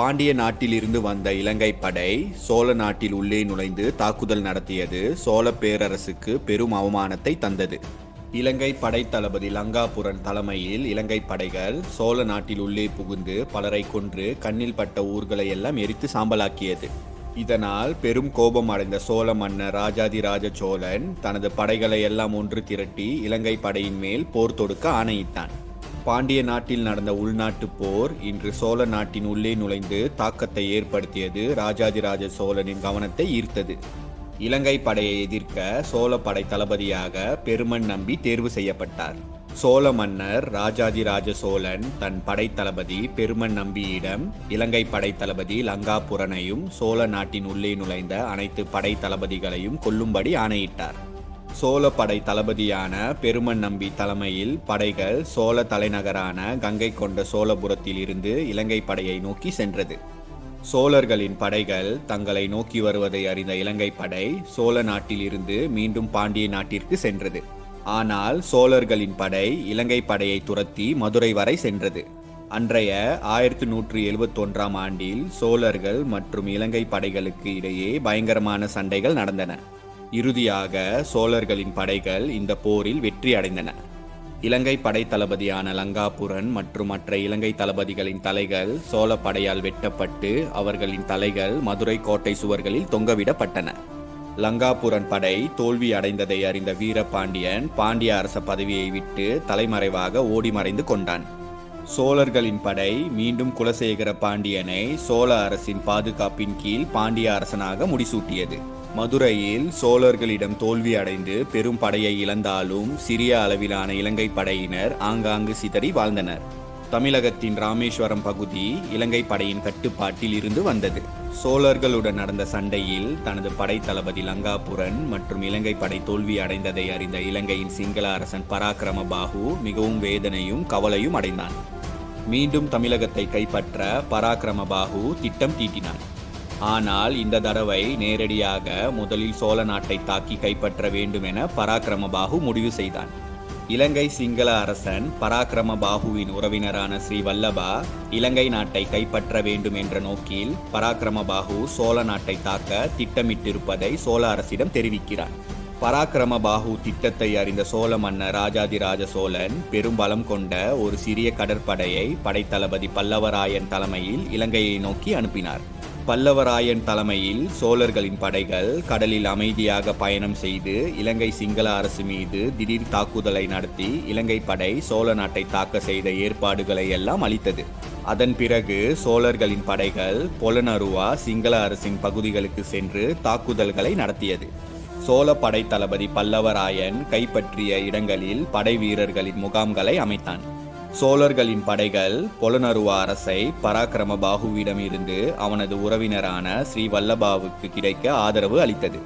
பாண்டிய நாட்டிலிருந்து வந்த இலங்கை படை சோழ நாட்டில் உள்ளே நுழைந்து தாக்குதல் நடத்தியது சோழ பேரரசுக்கு பெரும் அவமானத்தை தந்தது. இலங்கை படை தளபதி லங்காபுரன் தலைமையில் இலங்கை படைகள் சோழ நாட்டில் உள்ளே புகுந்து பலரை கொன்று கண்ணில் பட்ட ஊர்களை எல்லாம் எரித்து சாம்பலாக்கியது. இதனால் பெரும் கோபம் அடைந்த சோழ மன்னர் ராஜாதிராஜ சோழன் தனது படைகளை எல்லாம் ஒன்று திரட்டி இலங்கை படையின் மேல் போர் தொடுக்க ஆணையிட்டான். பாண்டிய நாட்டில் நடந்த உள்நாட்டு போர் இன்று சோழ நாட்டின் உள்ளே நுழைந்து தாக்கத்தை ஏற்படுத்தியது. ராஜாதிராஜ சோழனின் கவனத்தை ஈர்த்தது. இலங்கை படையை எதிர்க்க சோழ படை தளபதியாக பெருமன் நம்பி தேர்வு செய்யப்பட்டார். சோழ மன்னர் ராஜாதிராஜ சோழன் தன் படை தளபதி பெருமன் நம்பியிடம் இலங்கை படை தளபதி லங்காபுரனையும் சோழ நாட்டின் உள்ளே நுழைந்த அனைத்து படை தளபதிகளையும் கொல்லும்படி ஆணையிட்டார். சோழ படை தளபதியான பெருமன் நம்பி தலைமையில் படைகள் சோழ தலைநகரான கங்கை கொண்ட சோழபுரத்தில் இருந்து இலங்கை படையை நோக்கி சென்றது. சோழர்களின் படைகள் தங்களை நோக்கி வருவதை அறிந்த இலங்கை படை சோழ நாட்டில் இருந்து மீண்டும் பாண்டிய நாட்டிற்கு சென்றது. ஆனால் சோழர்களின் படை இலங்கை படையை துரத்தி மதுரை வரை சென்றது. அன்றைய 1171 ஆண்டில் சோழர்கள் மற்றும் இலங்கை படைகளுக்கு இடையே பயங்கரமான சண்டைகள் நடந்தன. இறுதியாக சோழர்களின் படைகள் இந்த போரில் வெற்றி அடைந்தன. இலங்கை படை தளபதியான லங்காபுரன் மற்றும் மற்ற இலங்கை தளபதிகளின் தலைகள் சோழ படையால் வெட்டப்பட்டு அவர்களின் தலைகள் மதுரை கோட்டை சுவர்களில் தொங்கவிடப்பட்டன. லங்காபுரன் படை தோல்வி அடைந்ததை அறிந்த வீரபாண்டியன் பாண்டிய அரச பதவியை விட்டு தலைமறைவாக ஓடி மறைந்து கொண்டான். சோழர்களின் படை மீண்டும் குலசேகர பாண்டியனை சோழ அரசின் பாதுகாப்பின் கீழ் பாண்டிய அரசனாக முடிசூட்டியது. மதுரையில் சோழர்களிடம் தோல்வி அடைந்து பெரும் படையை இழந்தாலும் சிறிய அளவிலான இலங்கை படையினர் ஆங்காங்கு சிதறி வாழ்ந்தனர். தமிழகத்தின் ராமேஸ்வரம் பகுதி இலங்கை படையின் கட்டுப்பாட்டில் இருந்து வந்தது. சோழர்களுடன் நடந்த சண்டையில் தனது படை தளபதி லங்காபுரன் மற்றும் இலங்கை படை தோல்வி அடைந்ததை அறிந்த இலங்கையின் சிங்கள அரசன் பராக்கரமபாகு மிகவும் வேதனையும் கவலையும் அடைந்தான். மீண்டும் தமிழகத்தை கைப்பற்ற பராக்கரமபாகு திட்டம் தீட்டினான். ஆனால் இந்த தடவை நேரடியாக முதலில் சோழ நாட்டை தாக்கி கைப்பற்ற வேண்டும் என பராக்கரமபாகு முடிவு செய்தான். இலங்கை சிங்கள அரசன் பராக்கரமபாகுவின் உறவினரான ஸ்ரீ வல்லபவ இலங்கை நாட்டை கைப்பற்ற வேண்டும் என்ற நோக்கில் பராக்கரமபாகு சோழ நாட்டை தாக்க திட்டமிட்டிருப்பதை சோழ அரசிடம் தெரிவிக்கிறான். பராக்கரமபாகு திட்டத்தை அறிந்த சோழ மன்னர் ராஜாதிராஜ சோழன் பெரும்பலம் கொண்ட ஒரு சிறிய கடற்படையை படைத்தளபதி பல்லவராயன் தலைமையில் இலங்கையை நோக்கி அனுப்பினார். பல்லவராயன் தலைமையில் சோழர்களின் படைகள் கடலில் அமைதியாக பயணம் செய்து இலங்கை சிங்கள அரசு மீது திடீர் தாக்குதலை நடத்தி இலங்கை படை சோழ நாட்டை தாக்க செய்த ஏற்பாடுகளை எல்லாம் அளித்தது. அதன் பிறகு சோழர்களின் படைகள் பொலனருவா சிங்கள அரசின் பகுதிகளுக்கு சென்று தாக்குதல்களை நடத்தியது. சோழ படை தளபதி பல்லவராயன் கைப்பற்றிய இடங்களில் படை வீரர்களின் முகாம்களை அமைத்தான். சோழர்களின் படைகள் பொலனருவா அரசை பராக்கரமபாகுவிடமிருந்து அவனது உறவினரான ஸ்ரீ வல்லபாவுக்கு கிடைக்க ஆதரவு அளித்தது.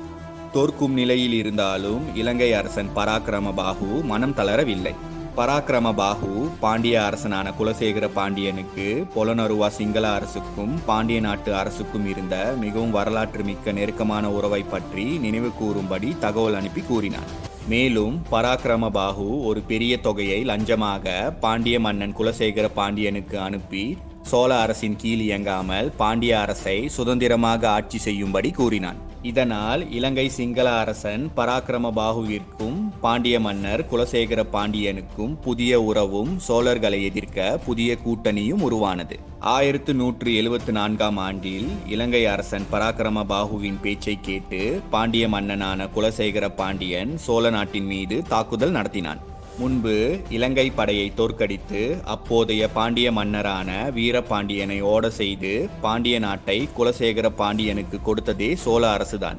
தோற்கும் நிலையில் இருந்தாலும் இலங்கை அரசன் பராக்கரமபாகு மனம் தளரவில்லை. பராக்கரமபாகு பாண்டிய அரசனான குலசேகர பாண்டியனுக்கு பொலனருவா சிங்கள அரசுக்கும் பாண்டிய நாட்டு அரசுக்கும் இருந்த மிகவும் வரலாற்று மிக்க நெருக்கமான உறவை பற்றி நினைவு கூறும்படி தகவல் அனுப்பி கூறினான். மேலும் பராக்கரமபாகு ஒரு பெரிய தொகையை லஞ்சமாக பாண்டிய மன்னன் குலசேகர பாண்டியனுக்கு அனுப்பி சோழ அரசின் கீழ் இயங்காமல் பாண்டிய அரசை சுதந்திரமாக ஆட்சி செய்யும்படி கூறினான். இதனால் இலங்கை சிங்கள அரசன் பராக்கரமபாகுவிற்கும் பாண்டிய மன்னர் குலசேகர பாண்டியனுக்கும் புதிய உறவும் சோழர்களை எதிர்க்க புதிய கூட்டணியும் உருவானது. 1174 ஆண்டில் இலங்கை அரசன் பராக்கரமபாகுவின் பேச்சை கேட்டு பாண்டிய மன்னனான குலசேகர பாண்டியன் சோழ நாட்டின் மீது தாக்குதல் நடத்தினான். முன்பு இலங்கை படையை தோற்கடித்து அப்போதைய பாண்டிய மன்னரான வீரபாண்டியனை ஓட செய்து பாண்டிய நாட்டை குலசேகர பாண்டியனுக்கு கொடுத்ததே சோழ அரசுதான்.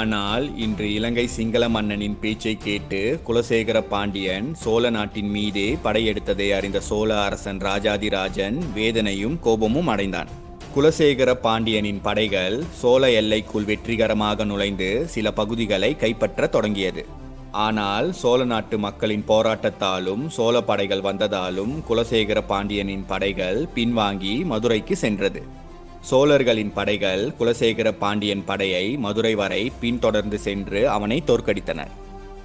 ஆனால் இன்று இலங்கை சிங்கள மன்னனின் பேச்சை கேட்டு குலசேகர பாண்டியன் சோழ நாட்டின் மீதே படையெடுத்ததை அறிந்த சோழ அரசன் ராஜாதிராஜன் வேதனையும் கோபமும் அடைந்தான். குலசேகர பாண்டியனின் படைகள் சோழ எல்லைக்குள் வெற்றிகரமாக நுழைந்து சில பகுதிகளை கைப்பற்ற தொடங்கியது. ஆனால் சோழ நாட்டு மக்களின் போராட்டத்தாலும் சோழ படைகள் வந்ததாலும் குலசேகர பாண்டியனின் படைகள் பின்வாங்கி மதுரைக்கு சென்றது. சோழர்களின் படைகள் குலசேகர பாண்டியன் படையை மதுரை வரை பின்தொடர்ந்து சென்று அவனை தோற்கடித்தனர்.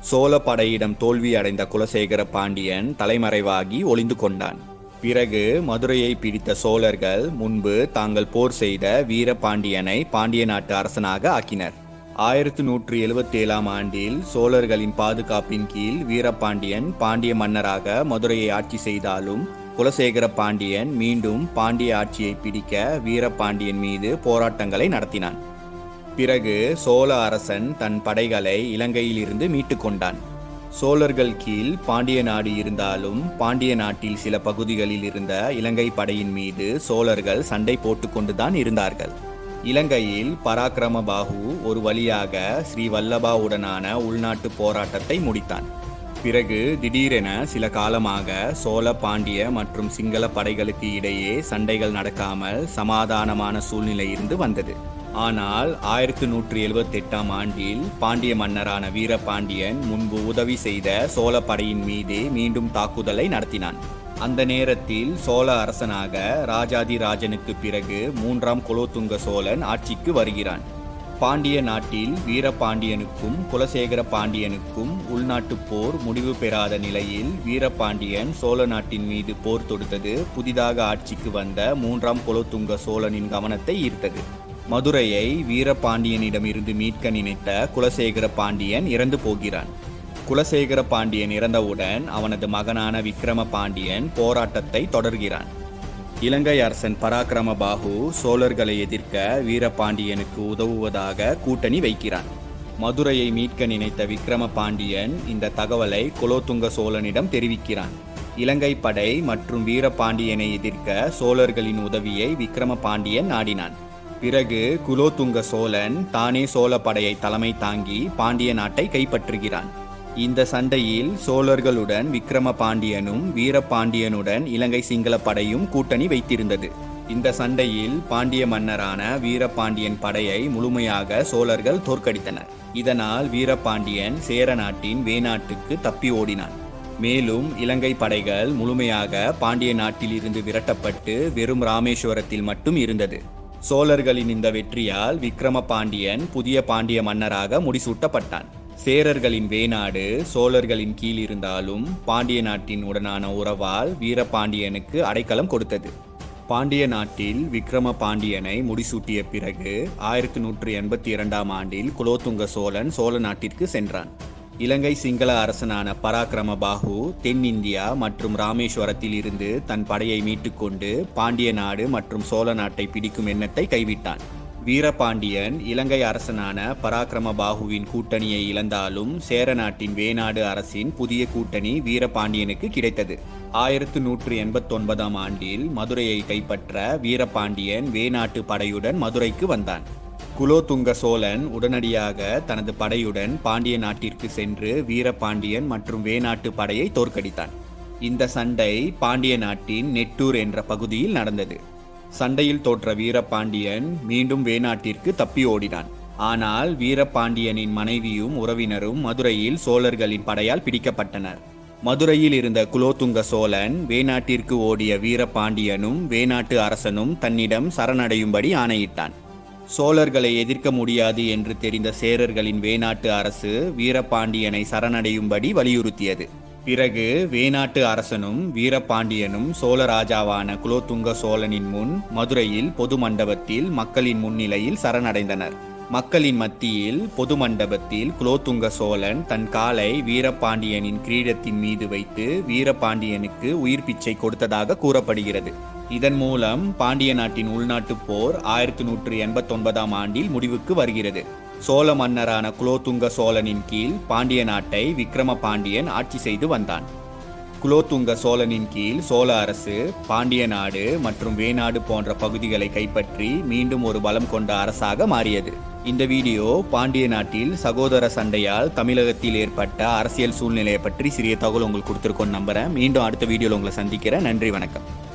சோழ படையிடம் தோல்வி அடைந்த குலசேகர பாண்டியன் தலைமறைவாகி ஒளிந்து கொண்டான். பிறகு மதுரையை பிடித்த சோழர்கள் முன்பு தாங்கள் போர் செய்த வீரபாண்டியனை பாண்டிய நாட்டு அரசனாக ஆக்கினர். 1177ஆம் ஆண்டில் சோழர்களின் பாதுகாப்பின் கீழ் வீரபாண்டியன் பாண்டிய மன்னராக மதுரையை ஆட்சி செய்தாலும் குலசேகர பாண்டியன் மீண்டும் பாண்டிய ஆட்சியை பிடிக்க வீரபாண்டியன் மீது போராட்டங்களை நடத்தினான். பிறகு சோழ அரசன் தன் படைகளை இலங்கையிலிருந்து மீட்டு கொண்டான். சோழர்கள் கீழ் பாண்டிய நாடு இருந்தாலும் பாண்டிய நாட்டில் சில பகுதிகளில் இருந்த இலங்கை படையின் மீது சோழர்கள் சண்டை போட்டு கொண்டுதான் இருந்தார்கள். இலங்கையில் பராக்கரமபாகு ஒரு வழியாக ஸ்ரீ வல்லபாவுடனான உள்நாட்டு போராட்டத்தை முடித்தான். பிறகு திடீரென சில காலமாக சோழ பாண்டிய மற்றும் சிங்கள படைகளுக்கு இடையே சண்டைகள் நடக்காமல் சமாதானமான சூழ்நிலை இருந்து வந்தது. ஆனால் 1178ஆம் ஆண்டில் பாண்டிய மன்னரான வீரபாண்டியன் முன்பு உதவி செய்த சோழ படையின் மீதே மீண்டும் தாக்குதலை நடத்தினான். அந்த நேரத்தில் சோழ அரசனாக ராஜாதிராஜனுக்கு பிறகு 3ஆம் குலோத்துங்க சோழன் ஆட்சிக்கு வருகிறான். பாண்டிய நாட்டில் வீரபாண்டியனுக்கும் குலசேகர பாண்டியனுக்கும் உள்நாட்டு போர் முடிவு பெறாத நிலையில் வீரபாண்டியன் சோழ நாட்டின் மீது போர் தொடுத்தது புதிதாக ஆட்சிக்கு வந்த 3ஆம் குலோத்துங்க சோழனின் கவனத்தை ஈர்த்தது. மதுரையை வீரபாண்டியனிடமிருந்து மீட்க நினைத்த குலசேகர பாண்டியன் இறந்து போகிறான். குலசேகர பாண்டியன் இறந்தவுடன் அவனது மகனான விக்ரமபாண்டியன் போராட்டத்தை தொடர்கிறான். இலங்கை அரசன் பராக்கரமபாகு சோழர்களை எதிர்க்க வீரபாண்டியனுக்கு உதவுவதாக கூட்டணி வைக்கிறான். மதுரையை மீட்க நினைத்த விக்ரமபாண்டியன் இந்த தகவலை குலோத்துங்க சோழனிடம் தெரிவிக்கிறான். இலங்கை படை மற்றும் வீரபாண்டியனை எதிர்க்க சோழர்களின் உதவியை விக்ரமபாண்டியன் நாடினான். பிறகு குலோத்துங்க சோழன் தானே சோழ படையை தலைமை தாங்கி பாண்டிய நாட்டை கைப்பற்றுகிறான். இந்த சண்டையில் சோழர்களுடன் விக்ரமபாண்டியனும் வீரபாண்டியனுடன் இலங்கை சிங்கள படையும் கூட்டணி வைத்திருந்தது. இந்த சண்டையில் பாண்டிய மன்னரான வீரபாண்டியன் படையை முழுமையாக சோழர்கள் தோற்கடித்தனர். இதனால் வீரபாண்டியன் சேர நாட்டின் வேநாட்டுக்கு தப்பி ஓடினான். மேலும் இலங்கை படைகள் முழுமையாக பாண்டிய நாட்டிலிருந்து விரட்டப்பட்டு வெறும் ராமேஸ்வரத்தில் மட்டும் இருந்தது. சோழர்களின் இந்த வெற்றியால் விக்ரமபாண்டியன் புதிய பாண்டிய மன்னராக முடிசூட்டப்பட்டான். சேரர்களின் வேநாடு சோழர்களின் கீழ் இருந்தாலும் பாண்டிய நாட்டின் உடனான உறவால் வீரபாண்டியனுக்கு அடைக்கலம் கொடுத்தது. பாண்டிய நாட்டில் விக்ரமபாண்டியனை முடிசூட்டிய பிறகு 1182ஆம் ஆண்டில் குலோத்துங்க சோழன் சோழ நாட்டிற்கு சென்றான். இலங்கை சிங்கள அரசனான பராக்கரமபாகு தென்னிந்தியா மற்றும் ராமேஸ்வரத்தில் இருந்து தன் படையை மீட்டுக்கொண்டு பாண்டிய நாடு மற்றும் சோழ நாட்டை பிடிக்கும் எண்ணத்தை கைவிட்டான். வீரபாண்டியன் இலங்கை அரசனான பராக்கரமபாகுவின் கூட்டணியை இழந்தாலும் சேர நாட்டின் வேநாடு அரசின் புதிய கூட்டணி வீரபாண்டியனுக்கு கிடைத்தது. 1189ஆம் ஆண்டில் மதுரையை கைப்பற்ற வீரபாண்டியன் வேநாட்டு படையுடன் மதுரைக்கு வந்தான். குலோத்துங்க சோழன் உடனடியாக தனது படையுடன் பாண்டிய நாட்டிற்கு சென்று வீரபாண்டியன் மற்றும் வேநாட்டு படையை தோற்கடித்தான். இந்த சண்டை பாண்டிய நாட்டின் நெட்டூர் என்ற பகுதியில் நடந்தது. சண்டையில் தோற்ற வீரபாண்டியன் மீண்டும் வேநாட்டிற்கு தப்பி ஓடினான். ஆனால் வீரபாண்டியனின் மனைவியும் உறவினரும் மதுரையில் சோழர்களின் படையால் பிடிக்கப்பட்டனர். மதுரையில் இருந்த குலோத்துங்க சோழன் வேநாட்டிற்கு ஓடிய வீரபாண்டியனும் வேநாட்டு அரசனும் தன்னிடம் சரணடையும்படி ஆணையிட்டான். சோழர்களை எதிர்க்க முடியாது என்று தெரிந்த சேரர்களின் வேநாட்டு அரசு வீரபாண்டியனை சரணடையும்படி வலியுறுத்தியது. பிறகு வேநாட்டு அரசனும் வீரபாண்டியனும் சோழராஜாவான குலோத்துங்க சோழனின் முன் மதுரையில் பொது மண்டபத்தில் மக்களின் முன்னிலையில் சரணடைந்தனர். மக்களின் மத்தியில் பொது மண்டபத்தில் குலோத்துங்க சோழன் தன் காலை வீரபாண்டியனின் கிரீடத்தின் மீது வைத்து வீரபாண்டியனுக்கு உயிர் பிச்சை கொடுத்ததாக கூறப்படுகிறது. இதன் மூலம் பாண்டிய நாட்டின் உள்நாட்டு போர் 1189ஆம் ஆண்டில் முடிவுக்கு வருகிறது. சோழ மன்னரான குலோத்துங்க சோழனின் கீழ் பாண்டிய நாட்டை விக்ரமபாண்டியன் ஆட்சி செய்து வந்தான். குலோத்துங்க சோழனின் கீழ் சோழ அரசு பாண்டிய நாடு மற்றும் வேநாடு போன்ற பகுதிகளை கைப்பற்றி மீண்டும் ஒரு பலம் கொண்ட அரசாக மாறியது. இந்த வீடியோ பாண்டிய நாட்டில் சகோதர சண்டையால் தமிழகத்தில் ஏற்பட்ட அரசியல் சூழ்நிலையை பற்றி சிறிய தகவல் உங்களுக்கு கொடுத்துருக்கோன்னு நம்புகிறேன். மீண்டும் அடுத்த வீடியோவில் உங்களை சந்திக்கிறேன். நன்றி, வணக்கம்.